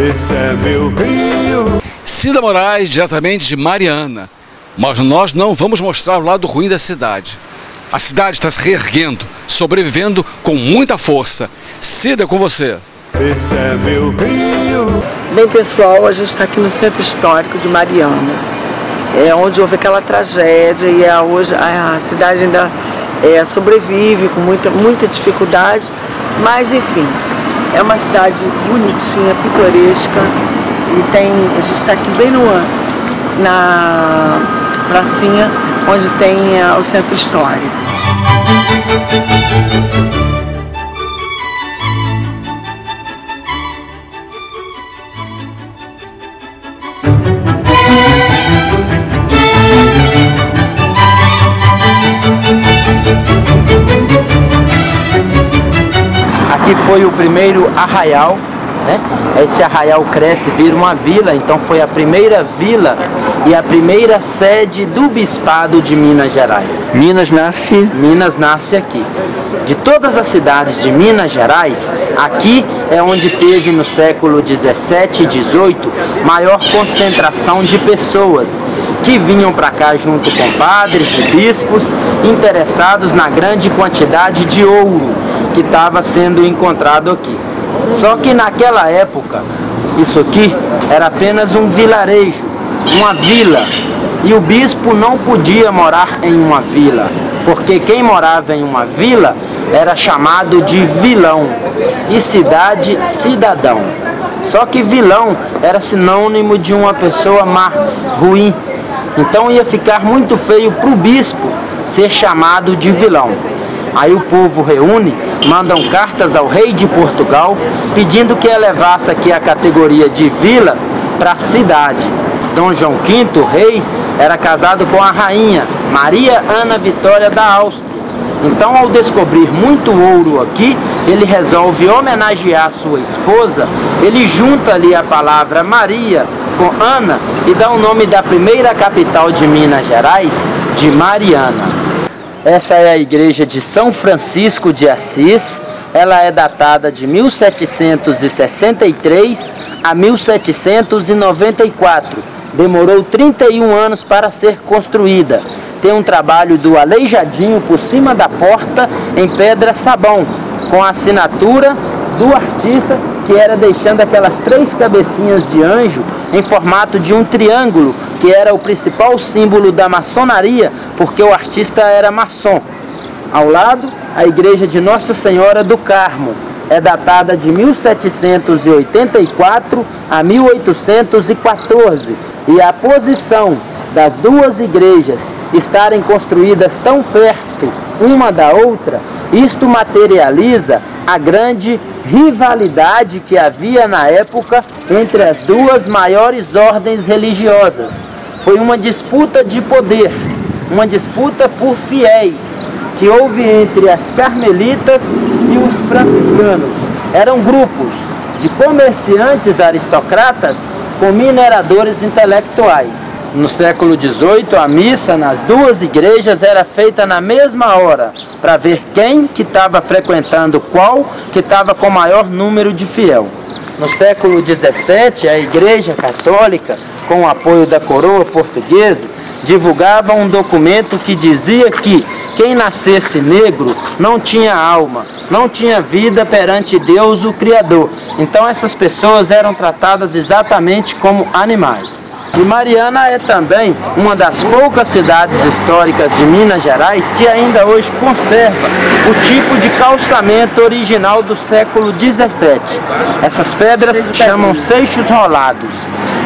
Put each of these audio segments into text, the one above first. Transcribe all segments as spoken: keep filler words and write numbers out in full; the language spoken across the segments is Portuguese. esse é meu rio. Cida Moraes, diretamente de Mariana. Mas nós não vamos mostrar o lado ruim da cidade. A cidade está se reerguendo, sobrevivendo com muita força. Cida, é com você. Esse é meu rio. Bem, pessoal, a gente está aqui no Centro Histórico de Mariana. É onde houve aquela tragédia e é hoje a cidade ainda é, sobrevive com muita, muita dificuldade. Mas, enfim, é uma cidade bonitinha, pitoresca. E tem, a gente está aqui bem no na pracinha onde tem uh, o Centro Histórico. Aqui foi o primeiro arraial, né? Esse arraial cresce, vira uma vila, então foi a primeira vila e a primeira sede do Bispado de Minas Gerais. Minas nasce? Minas nasce aqui. De todas as cidades de Minas Gerais, aqui é onde teve no século dezessete e dezoito maior concentração de pessoas que vinham para cá junto com padres e bispos interessados na grande quantidade de ouro que estava sendo encontrado aqui. Só que naquela época, isso aqui era apenas um vilarejo, uma vila, e o bispo não podia morar em uma vila, porque quem morava em uma vila era chamado de vilão, e cidade, cidadão. Só que vilão era sinônimo de uma pessoa má, ruim, então ia ficar muito feio para o bispo ser chamado de vilão. Aí o povo reúne, mandam cartas ao rei de Portugal, pedindo que elevasse aqui a categoria de vila para cidade. Dom João quinto, o rei, era casado com a rainha, Maria Ana Vitória da Áustria. Então, ao descobrir muito ouro aqui, ele resolve homenagear sua esposa, ele junta ali a palavra Maria com Ana e dá o nome da primeira capital de Minas Gerais, de Mariana. Essa é a igreja de São Francisco de Assis, ela é datada de mil setecentos e sessenta e três a mil setecentos e noventa e quatro, demorou trinta e um anos para ser construída. Tem um trabalho do Aleijadinho por cima da porta em pedra sabão, com a assinatura do artista que era deixando aquelas três cabecinhas de anjo em formato de um triângulo, que era o principal símbolo da maçonaria, porque o artista era maçom. Ao lado, a igreja de Nossa Senhora do Carmo, é datada de mil setecentos e oitenta e quatro a mil oitocentos e quatorze, e a posição das duas igrejas estarem construídas tão perto uma da outra, isto materializa a grande rivalidade que havia na época entre as duas maiores ordens religiosas. Foi uma disputa de poder, uma disputa por fiéis, que houve entre as carmelitas e os franciscanos. Eram grupos de comerciantes aristocratas com mineradores intelectuais. No século dezoito, a missa nas duas igrejas era feita na mesma hora, para ver quem que estava frequentando qual, que estava com maior número de fiel. No século dezessete, a Igreja Católica, com o apoio da coroa portuguesa, divulgava um documento que dizia que quem nascesse negro não tinha alma, não tinha vida perante Deus, o Criador. Então essas pessoas eram tratadas exatamente como animais. E Mariana é também uma das poucas cidades históricas de Minas Gerais que ainda hoje conserva o tipo de calçamento original do século dezessete. Essas pedras chamam seixos rolados,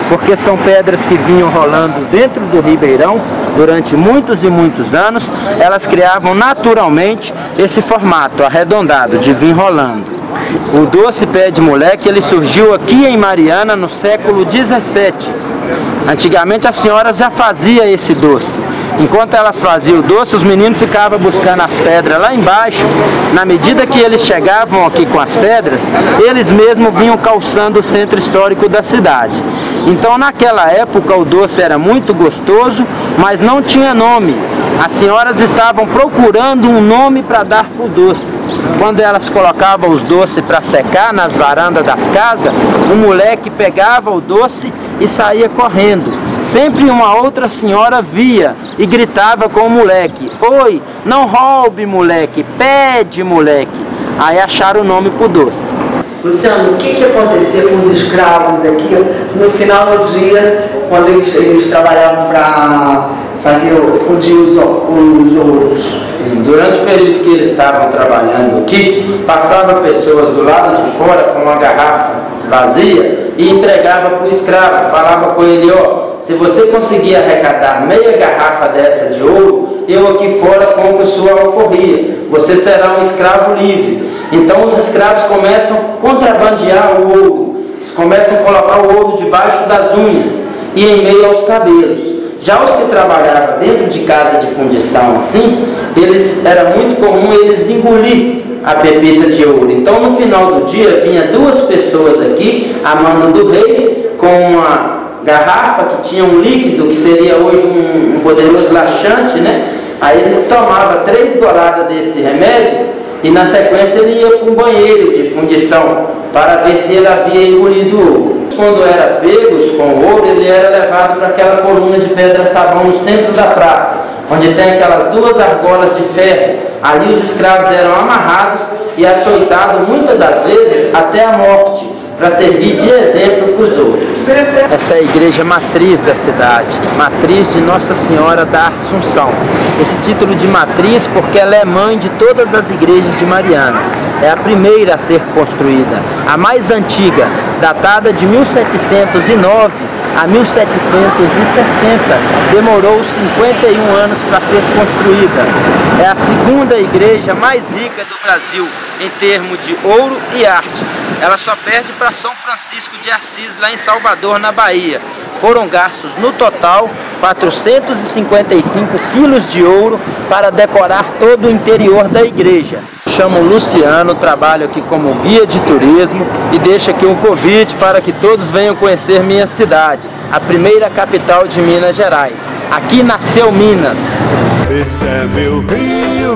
porque são pedras que vinham rolando dentro do ribeirão durante muitos e muitos anos. Elas criavam naturalmente esse formato arredondado de vir rolando. O doce pé de moleque ele surgiu aqui em Mariana no século dezessete. Antigamente as senhoras já faziam esse doce. Enquanto elas faziam o doce, os meninos ficavam buscando as pedras lá embaixo. Na medida que eles chegavam aqui com as pedras, eles mesmos vinham calçando o centro histórico da cidade. Então naquela época o doce era muito gostoso, mas não tinha nome. As senhoras estavam procurando um nome para dar para o doce. Quando elas colocavam os doces para secar nas varandas das casas, o moleque pegava o doce e saía correndo. Sempre uma outra senhora via e gritava com o moleque: "Oi, não roube, moleque, pede, moleque." Aí acharam o nome pro doce. Luciano, o que que acontecia com os escravos aqui? No final do dia, quando eles, eles trabalhavam para fazer, fundir os ouros? Sim, durante o período que eles estavam trabalhando aqui, passavam pessoas do lado de fora com uma garrafa vazia e entregava para o escravo, falava com ele: ó, se você conseguir arrecadar meia garrafa dessa de ouro, eu aqui fora compro sua alforria, você será um escravo livre. Então os escravos começam a contrabandear o ouro, eles começam a colocar o ouro debaixo das unhas e em meio aos cabelos. Já os que trabalhavam dentro de casa de fundição assim, eles, era muito comum eles engolir a pepita de ouro. Então no final do dia vinha duas pessoas aqui, a mando do rei, com uma garrafa que tinha um líquido, que seria hoje um, um poder relaxante, né? Aí ele tomava três goladas desse remédio e na sequência ele ia para um banheiro de fundição para ver se ele havia engolido ouro. Quando era pego com o ouro, ele era levado para aquela coluna de pedra-sabão no centro da praça, onde tem aquelas duas argolas de ferro. Ali os escravos eram amarrados e açoitados muitas das vezes até a morte, para servir de exemplo para os outros. Essa é a igreja matriz da cidade, matriz de Nossa Senhora da Assunção. Esse título de matriz porque ela é mãe de todas as igrejas de Mariana. É a primeira a ser construída, a mais antiga, datada de mil setecentos e nove a mil setecentos e sessenta, demorou cinquenta e um anos para ser construída. É a segunda igreja mais rica do Brasil em termos de ouro e arte. Ela só perde para São Francisco de Assis, lá em Salvador, na Bahia. Foram gastos, no total, quatrocentos e cinquenta e cinco quilos de ouro para decorar todo o interior da igreja. Chamo o Luciano, trabalho aqui como guia de turismo e deixo aqui um convite para que todos venham conhecer minha cidade, a primeira capital de Minas Gerais. Aqui nasceu Minas. Esse é meu rio.